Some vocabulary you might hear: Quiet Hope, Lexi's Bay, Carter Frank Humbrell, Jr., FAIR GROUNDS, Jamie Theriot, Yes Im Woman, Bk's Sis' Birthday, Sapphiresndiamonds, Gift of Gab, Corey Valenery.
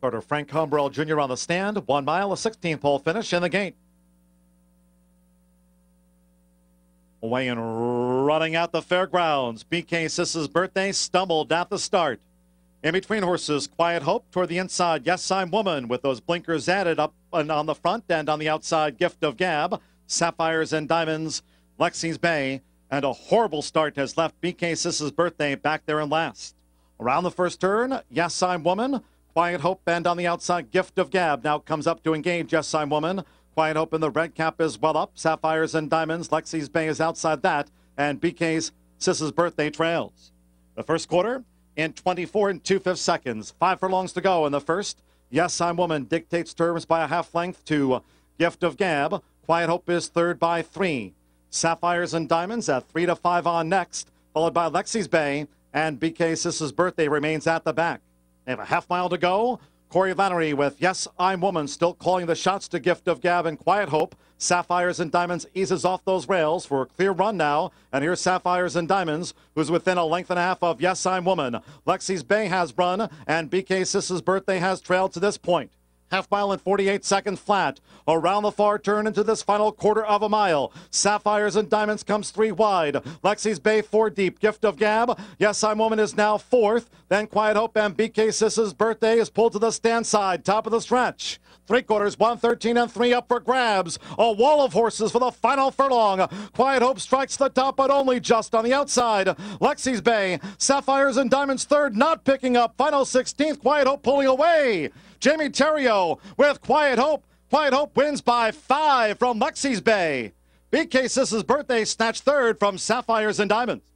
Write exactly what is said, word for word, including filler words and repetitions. Carter Frank Humbrell, Junior on the stand. One mile, a sixteen-pole finish in the gate. Away and running out the fairgrounds, Bk's Sis' Birthday stumbled at the start. In between horses, Quiet Hope toward the inside. Yes, I'm Woman with those blinkers added up and on the front and on the outside. Gift of Gab, Sapphiresndiamonds, Lexi's Bay, and a horrible start has left Bk's Sis' Birthday back there in last. Around the first turn, Yes, I'm Woman, Quiet Hope, and on the outside, Gift of Gab now comes up to engage Yes, I'm Woman. Quiet Hope in the red cap is well up. Sapphiresndiamonds, Lexi's Bay is outside that, and Bk's Sis' Birthday trails. The first quarter in twenty-four and two-fifths seconds. Five furlongs to go in the first. Yes, I'm Woman dictates terms by a half length to Gift of Gab. Quiet Hope is third by three. Sapphiresndiamonds at three to five on next, followed by Lexi's Bay, and Bk's Sis' Birthday remains at the back. They have a half mile to go. Corey Valenery with Yes, I'm Woman still calling the shots to Gift of Gab and Quiet Hope. Sapphiresndiamonds eases off those rails for a clear run now. And here's Sapphiresndiamonds, who's within a length and a half of Yes, I'm Woman. Lexi's Bay has run, and Bk's Sis' Birthday has trailed to this point. Half mile and forty-eight seconds flat. Around the far turn into this final quarter of a mile. Sapphiresndiamonds comes three wide. Lexi's Bay four deep. Gift of Gab. Yes, I'm Woman is now fourth. Then Quiet Hope and Bk's Sis' Birthday is pulled to the stand side. Top of the stretch. Three quarters, one thirteen and three up for grabs. A wall of horses for the final furlong. Quiet Hope strikes the top, but only just on the outside. Lexi's Bay, Sapphiresndiamonds third, not picking up. Final sixteenth, Quiet Hope pulling away. Jamie Theriot with Quiet Hope. Quiet Hope wins by five from Lexi's Bay. Bk's Sis' Birthday snatched third from Sapphiresndiamonds.